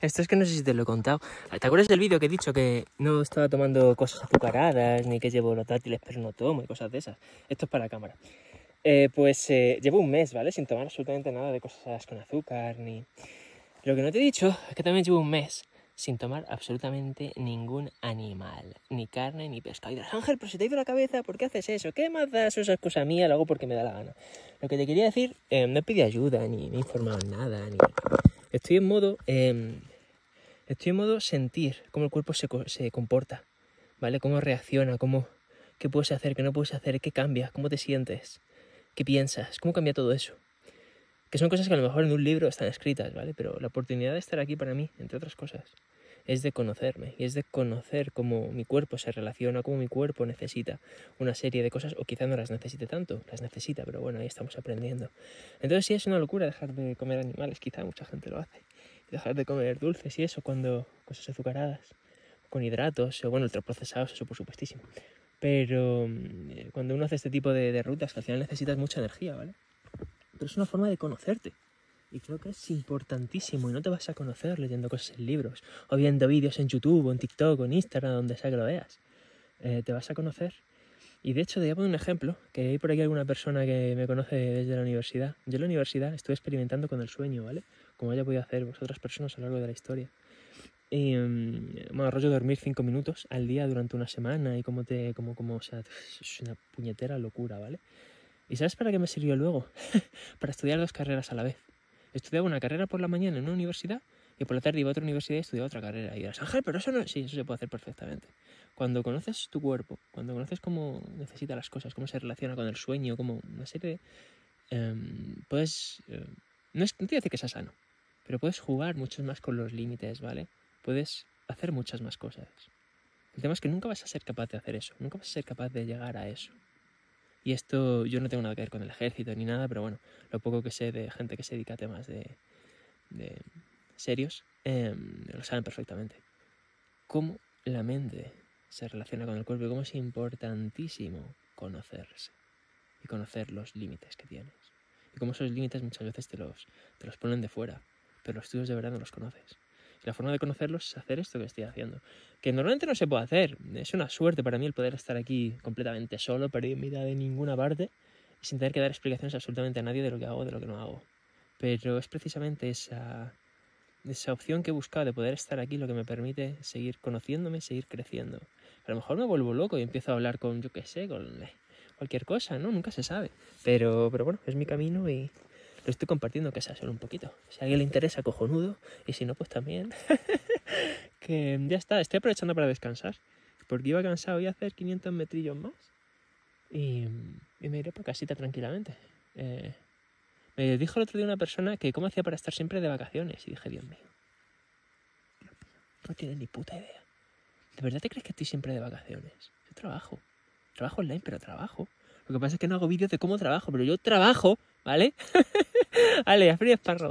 Esto es que no sé si te lo he contado. ¿Te acuerdas del vídeo que he dicho que no estaba tomando cosas azucaradas, ni que llevo táctiles, pero no tomo y cosas de esas? Esto es para la cámara. Pues llevo un mes, ¿vale? Sin tomar absolutamente nada de cosas con azúcar, ni... Lo que no te he dicho es que también llevo un mes sin tomar absolutamente ningún animal, ni carne, ni pescado. Y dirás, Ángel, pero se te ha ido la cabeza, ¿por qué haces eso? ¿Qué más das? Eso es cosa mía, lo hago porque me da la gana. Lo que te quería decir, no he pedido ayuda, ni me he informado en nada, ni... Estoy en modo sentir cómo el cuerpo se comporta, ¿vale? Cómo reacciona, cómo... qué puedes hacer, qué no puedes hacer, qué cambias, cómo te sientes, qué piensas, cómo cambia todo eso. Que son cosas que a lo mejor en un libro están escritas, ¿vale? Pero la oportunidad de estar aquí para mí, entre otras cosas, es de conocerme. Y es de conocer cómo mi cuerpo se relaciona, cómo mi cuerpo necesita una serie de cosas. O quizá no las necesite tanto, las necesita, pero bueno, ahí estamos aprendiendo. Entonces sí, es una locura dejar de comer animales, quizá mucha gente lo hace. Dejar de comer dulces y eso, cuando cosas azucaradas, con hidratos, o bueno, ultraprocesados, eso por supuestísimo. Pero cuando uno hace este tipo de rutas, que al final necesitas mucha energía, ¿vale? Pero es una forma de conocerte. Y creo que es importantísimo. Y no te vas a conocer leyendo cosas en libros, o viendo vídeos en YouTube, o en TikTok, o en Instagram, donde sea que lo veas. Te vas a conocer. Y de hecho, te voy a poner un ejemplo. Que hay por aquí alguna persona que me conoce desde la universidad. Yo en la universidad estuve experimentando con el sueño, ¿vale? Como haya podido hacer otras personas a lo largo de la historia. Y, bueno, rollo dormir 5 minutos al día durante una semana. Y o sea, es una puñetera locura, ¿vale? ¿Y sabes para qué me sirvió luego? Para estudiar dos carreras a la vez. Estudiaba una carrera por la mañana en una universidad y por la tarde iba a otra universidad y estudiaba otra carrera. Y dirás, Ángel, pero eso no... Sí, eso se puede hacer perfectamente. Cuando conoces tu cuerpo, cuando conoces cómo necesita las cosas, cómo se relaciona con el sueño, como una serie de... no te dice que sea sano, pero puedes jugar mucho más con los límites, ¿vale? Puedes hacer muchas más cosas. El tema es que nunca vas a ser capaz de hacer eso. Nunca vas a ser capaz de llegar a eso. Y esto, yo no tengo nada que ver con el ejército ni nada, pero bueno, lo poco que sé de gente que se dedica a temas de serios, lo saben perfectamente. Cómo la mente se relaciona con el cuerpo y cómo es importantísimo conocerse y conocer los límites que tienes. Y cómo esos límites muchas veces te los ponen de fuera, pero los tuyos de verdad no los conoces. Y la forma de conocerlos es hacer esto que estoy haciendo. Que normalmente no se puede hacer. Es una suerte para mí el poder estar aquí completamente solo, perdido en mitad de ninguna parte, sin tener que dar explicaciones absolutamente a nadie de lo que hago, de lo que no hago. Pero es precisamente esa opción que he buscado de poder estar aquí lo que me permite seguir conociéndome, seguir creciendo. A lo mejor me vuelvo loco y empiezo a hablar con, yo qué sé, con cualquier cosa, ¿no? Nunca se sabe. Pero bueno, es mi camino y... lo estoy compartiendo, que sea solo un poquito. Si a alguien le interesa, cojonudo. Y si no, pues también. Que ya está. Estoy aprovechando para descansar. Porque iba cansado. Voy a hacer 500 metrillos más. Y me iré por casita tranquilamente. Me dijo el otro día una persona que cómo hacía para estar siempre de vacaciones. Y dije, Dios mío. No tienes ni puta idea. ¿De verdad te crees que estoy siempre de vacaciones? Yo trabajo. Trabajo online, pero trabajo. Lo que pasa es que no hago vídeos de cómo trabajo. Pero yo trabajo... ¿Vale? Vale, a Frío Esparro.